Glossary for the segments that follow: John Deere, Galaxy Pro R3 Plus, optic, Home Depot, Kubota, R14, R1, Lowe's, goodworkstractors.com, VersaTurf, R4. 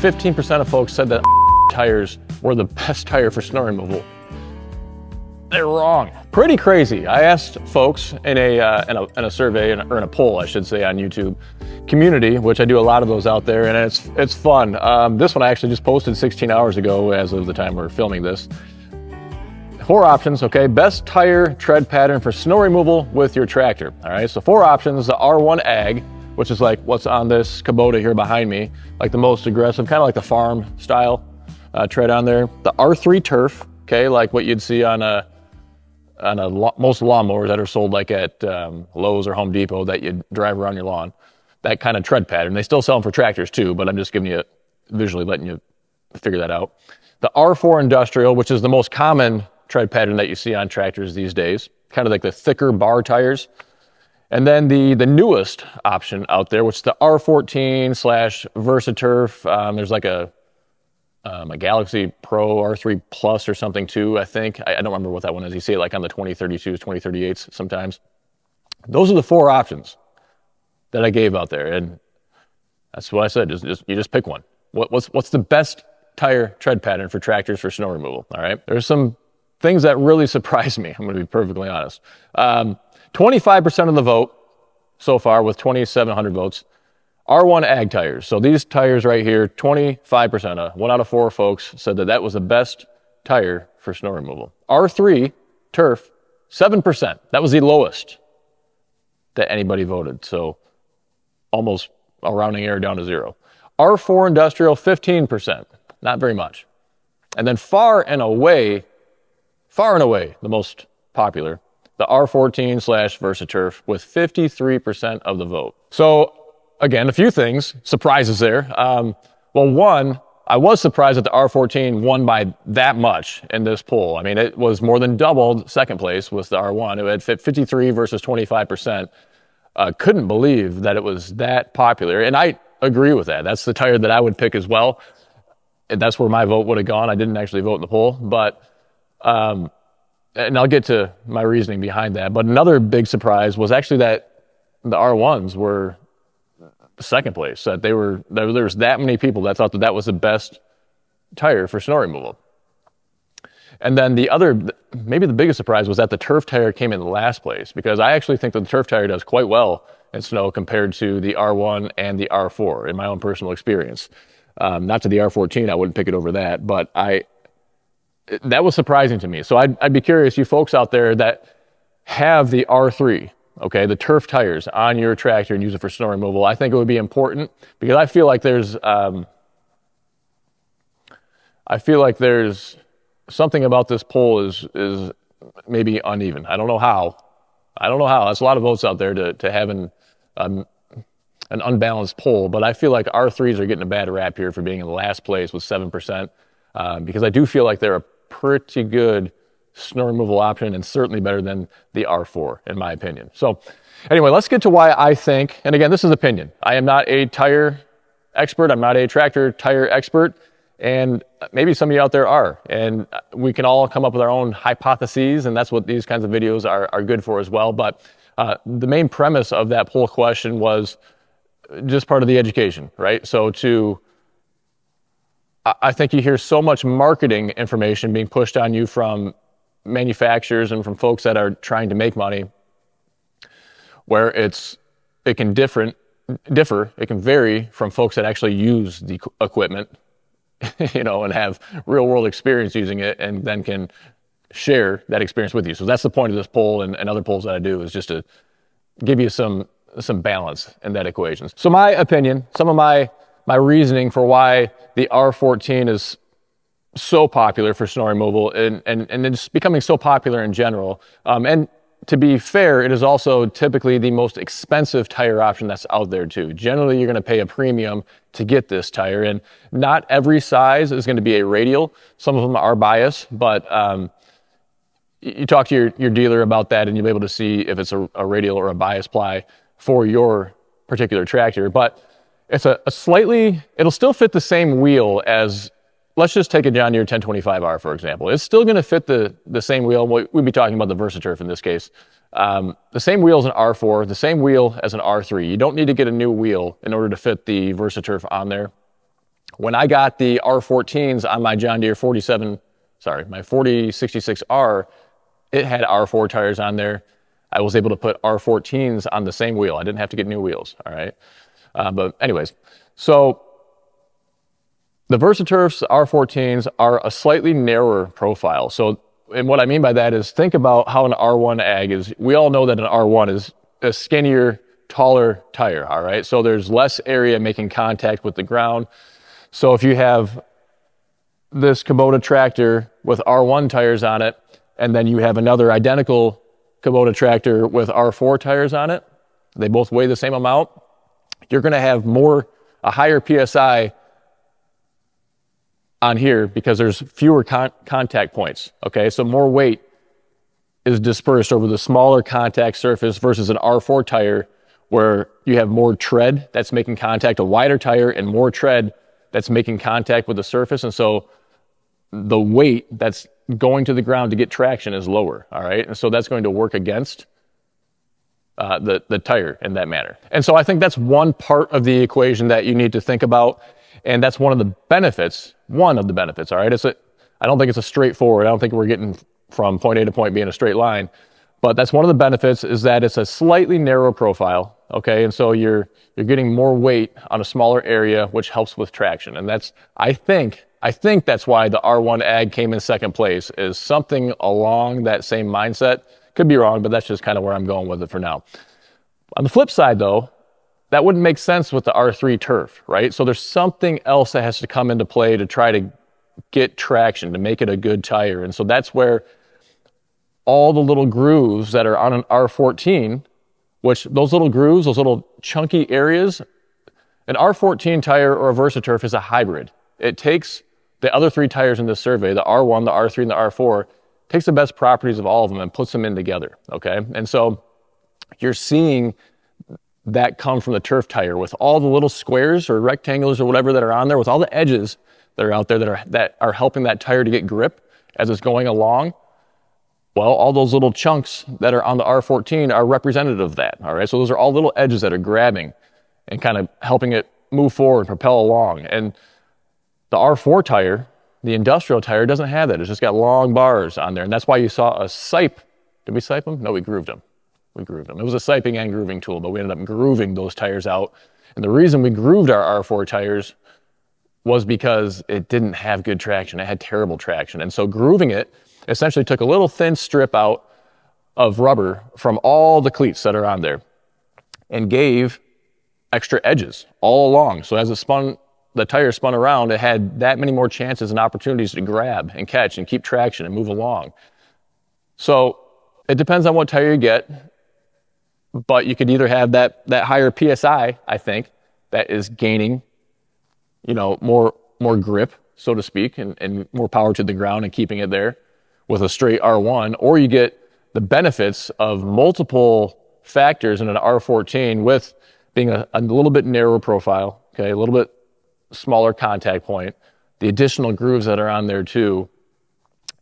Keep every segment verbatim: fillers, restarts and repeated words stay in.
fifteen percent of folks said that tires were the best tire for snow removal. They're wrong. Pretty crazy. I asked folks in a, uh, in a, in a survey, in a, or in a poll, I should say, on YouTube community, which I do a lot of those out there, and it's, it's fun. Um, this one I actually just posted sixteen hours ago as of the time we're filming this. Four options, okay? Best tire tread pattern for snow removal with your tractor. All right, so four options. The R one Ag, which is like what's on this Kubota here behind me, like the most aggressive, kind of like the farm style uh, tread on there. The R three Turf, okay, like what you'd see on a on a most lawnmowers that are sold like at um, Lowe's or Home Depot that you drive around your lawn, that kind of tread pattern. They still sell them for tractors too, but I'm just giving you, visually letting you figure that out. The R four Industrial, which is the most common tread pattern that you see on tractors these days, kind of like the thicker bar tires. And then the, the newest option out there, which is the R fourteen slash VersaTurf. Um, there's like a, um, a Galaxy Pro R three Plus or something too, I think. I, I don't remember what that one is. You see it like on the twenty thirty-twos, twenty thirty-eights sometimes. Those are the four options that I gave out there. And that's what I said, just, just, you just pick one. What, what's, what's the best tire tread pattern for tractors for snow removal, all right? There's some things that really surprised me, I'm gonna be perfectly honest. Um, twenty-five percent of the vote so far with twenty-seven hundred votes, R one Ag tires. So these tires right here, twenty-five percent, uh, one out of four folks said that that was the best tire for snow removal. R three Turf, seven percent. That was the lowest that anybody voted. So almost a rounding error down to zero. R four Industrial, fifteen percent, not very much. And then far and away, Far and away, the most popular, the R fourteen slash VersaTurf with fifty-three percent of the vote. So again, a few things, surprises there. Um, well, one, I was surprised that the R fourteen won by that much in this poll. I mean, it was more than doubled second place with the R one. It had fifty-three versus twenty-five percent. Uh, couldn't believe that it was that popular. And I agree with that. That's the tire that I would pick as well. That's where my vote would have gone. I didn't actually vote in the poll, but Um, and I'll get to my reasoning behind that. But another big surprise was actually that the R ones were second place, that they were, there, there was that many people that thought that that was the best tire for snow removal. And then the other, maybe the biggest surprise was that the turf tire came in last place, because I actually think that the turf tire does quite well in snow compared to the R one and the R four in my own personal experience. Um, not to the R fourteen, I wouldn't pick it over that, but I, that was surprising to me. So I'd, I'd be curious, you folks out there that have the R three, okay, the turf tires on your tractor and use it for snow removal, I think it would be important, because I feel like there's, um, I feel like there's something about this poll is, is maybe uneven. I don't know how. I don't know how. That's a lot of votes out there to, to having um, an unbalanced poll, but I feel like R threes are getting a bad rap here for being in the last place with seven percent, um, because I do feel like they're a pretty good snow removal option, and certainly better than the R four in my opinion. So anyway, let's get to why I think, and again, this is opinion. I am not a tire expert. I'm not a tractor tire expert, and maybe some of you out there are, and we can all come up with our own hypotheses, and that's what these kinds of videos are, are good for as well. But uh, the main premise of that poll question was just part of the education, right? So to I think you hear so much marketing information being pushed on you from manufacturers and from folks that are trying to make money, where it's, it can different, differ, it can vary from folks that actually use the equipment, you know, and have real world experience using it, and then can share that experience with you. So that's the point of this poll and, and other polls that I do, is just to give you some, some balance in that equation. So my opinion, some of my My reasoning for why the R fourteen is so popular for snow removal, and, and, and it's becoming so popular in general. Um, and to be fair, it is also typically the most expensive tire option that's out there too. Generally, you're gonna pay a premium to get this tire, and not every size is gonna be a radial. Some of them are biased, but um, you talk to your, your dealer about that, and you'll be able to see if it's a, a radial or a bias ply for your particular tractor. But it's a, a slightly, it'll still fit the same wheel as, let's just take a John Deere ten twenty-five R, for example. It's still gonna fit the, the same wheel. We'd be talking about the VersaTurf in this case. Um, the same wheel as an R four, the same wheel as an R three. You don't need to get a new wheel in order to fit the VersaTurf on there When I got the R fourteens on my John Deere forty-seven, sorry, my forty sixty-six R, it had R four tires on there. I was able to put R fourteens on the same wheel. I didn't have to get new wheels, all right? Uh, but anyways, so the VersaTurf's R fourteens are a slightly narrower profile. So, and what I mean by that is, think about how an R one Ag is. We all know that an R one is a skinnier, taller tire, all right? So there's less area making contact with the ground. So if you have this Kubota tractor with R one tires on it, and then you have another identical Kubota tractor with R four tires on it, they both weigh the same amount, you're gonna have more, a higher P S I on here because there's fewer con contact points, okay? So more weight is dispersed over the smaller contact surface versus an R four tire where you have more tread that's making contact, a wider tire and more tread that's making contact with the surface. And so the weight that's going to the ground to get traction is lower, all right? And so that's going to work against uh, the, the tire in that manner. And so I think that's one part of the equation that you need to think about. And that's one of the benefits, one of the benefits, all right? It's a, I don't think it's a straightforward, I don't think we're getting from point A to point B in a straight line, but that's one of the benefits, is that it's a slightly narrow profile, okay? And so you're, you're getting more weight on a smaller area, which helps with traction. And that's, I think, I think that's why the R one Ag came in second place, is something along that same mindset. Could be wrong, but that's just kind of where I'm going with it for now. On the flip side though, that wouldn't make sense with the R three Turf, right? So there's something else that has to come into play to try to get traction, to make it a good tire. And so that's where all the little grooves that are on an R fourteen, which those little grooves, those little chunky areas, an R fourteen tire or a VersaTurf is a hybrid. It takes the other three tires in this survey, the R one, the R three, and the R four, takes the best properties of all of them and puts them in together, okay? And so you're seeing that come from the turf tire with all the little squares or rectangles or whatever that are on there, with all the edges that are out there that are, that are helping that tire to get grip as it's going along. Well, all those little chunks that are on the R fourteen are representative of that, all right? So those are all little edges that are grabbing and kind of helping it move forward, propel along. And the R four tire, the industrial tire, doesn't have that. It's just got long bars on there. And that's why you saw a sipe. Did we sipe them? No, we grooved them. We grooved them. It was a siping and grooving tool, but we ended up grooving those tires out. And the reason we grooved our R four tires was because it didn't have good traction. It had terrible traction. And so grooving it essentially took a little thin strip out of rubber from all the cleats that are on there and gave extra edges all along. So as it spun, the tire spun around, it had that many more chances and opportunities to grab and catch and keep traction and move along. So it depends on what tire you get. But you could either have that, that higher P S I, I think, that is gaining, you know, more, more grip, so to speak, and, and more power to the ground and keeping it there with a straight R one, or you get the benefits of multiple factors in an R fourteen with being a, a little bit narrower profile, okay, a little bit smaller contact point, the additional grooves that are on there too.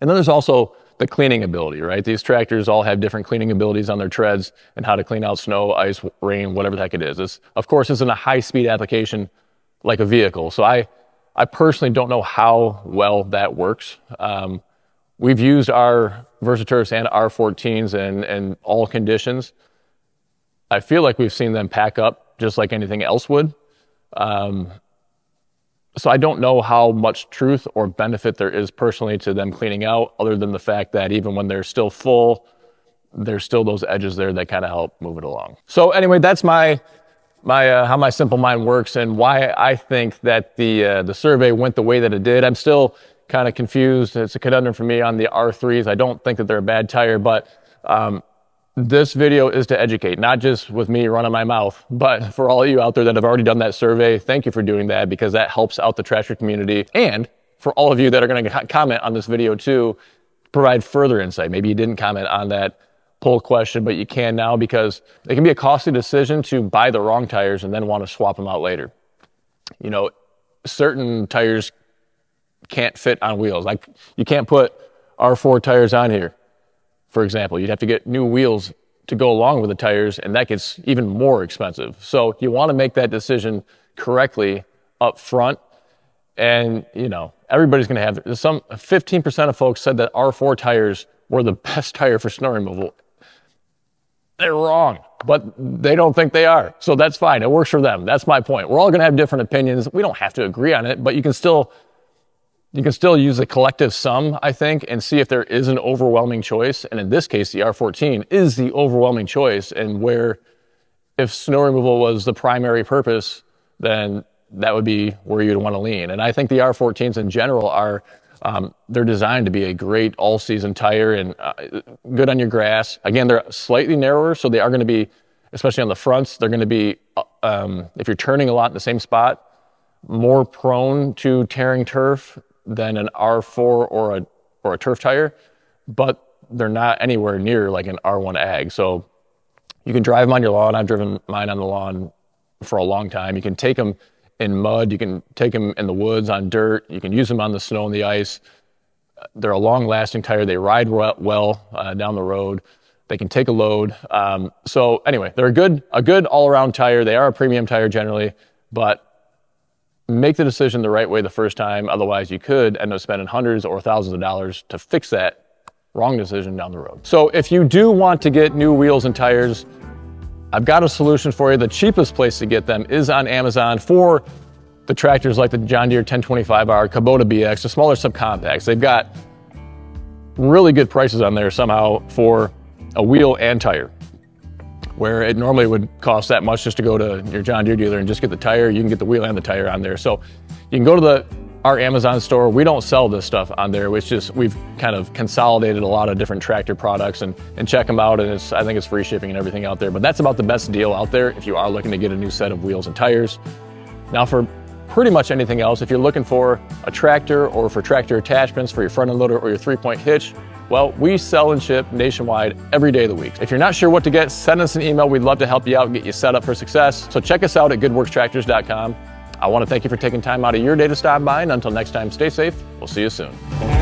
And then there's also the cleaning ability, right? These tractors all have different cleaning abilities on their treads and how to clean out snow, ice, rain, whatever the heck it is. This, of course, isn't a high-speed application like a vehicle. So I, I personally don't know how well that works. Um, we've used our VersaTurfs and R fourteens in, in all conditions. I feel like we've seen them pack up just like anything else would. Um, So I don't know how much truth or benefit there is personally to them cleaning out, other than the fact that even when they're still full, there's still those edges there that kind of help move it along. So anyway, that's my, my uh, how my simple mind works and why I think that the, uh, the survey went the way that it did. I'm still kind of confused. It's a conundrum for me on the R threes. I don't think that they're a bad tire, but um, this video is to educate, not just with me running my mouth, but for all of you out there that have already done that survey, thank you for doing that, because that helps out the tractor community. And for all of you that are going to comment on this video too, provide further insight. Maybe you didn't comment on that poll question, but you can now, because it can be a costly decision to buy the wrong tires and then want to swap them out later. You know, certain tires can't fit on wheels. Like you can't put R four tires on here. For example, you'd have to get new wheels to go along with the tires, and that gets even more expensive. So you want to make that decision correctly up front And, you know, everybody's going to have their, some fifteen percent of folks said that R four tires were the best tire for snow removal. They're wrong, but they don't think they are. So that's fine. It works for them. That's my point. We're all going to have different opinions. We don't have to agree on it, but you can still, you can still use a collective sum, I think, and see if there is an overwhelming choice. And in this case, the R fourteen is the overwhelming choice. And where, if snow removal was the primary purpose, then that would be where you'd want to lean. And I think the R fourteens in general are, um, they're designed to be a great all-season tire and uh, good on your grass. Again, they're slightly narrower, so they are going to be, especially on the fronts, they're going to be, um, if you're turning a lot in the same spot, more prone to tearing turf than an R four or a, or a turf tire, but they're not anywhere near like an R one ag. So you can drive them on your lawn. I've driven mine on the lawn for a long time. You can take them in mud, you can take them in the woods on dirt, you can use them on the snow and the ice. They're a long lasting tire. They ride well uh, down the road. They can take a load. Um, so anyway, they're a good, a good all around tire. They are a premium tire generally, but make the decision the right way the first time. Otherwise you could end up spending hundreds or thousands of dollars to fix that wrong decision down the road. So if you do want to get new wheels and tires, I've got a solution for you. The cheapest place to get them is on Amazon for the tractors like the John Deere ten twenty-five R, Kubota B X, the smaller subcompacts. They've got really good prices on there somehow for a wheel and tire, where it normally would cost that much just to go to your John Deere dealer and just get the tire. You can get the wheel and the tire on there. So you can go to the our Amazon store. We don't sell this stuff on there. It's just, we've kind of consolidated a lot of different tractor products and, and check them out. And it's, I think it's free shipping and everything out there, but that's about the best deal out there if you are looking to get a new set of wheels and tires. Now for pretty much anything else, if you're looking for a tractor or for tractor attachments for your front end loader or your three point hitch, well, we sell and ship nationwide every day of the week. If you're not sure what to get, send us an email. We'd love to help you out and get you set up for success. So check us out at good works tractors dot com. I want to thank you for taking time out of your day to stop by, and until next time, stay safe. We'll see you soon.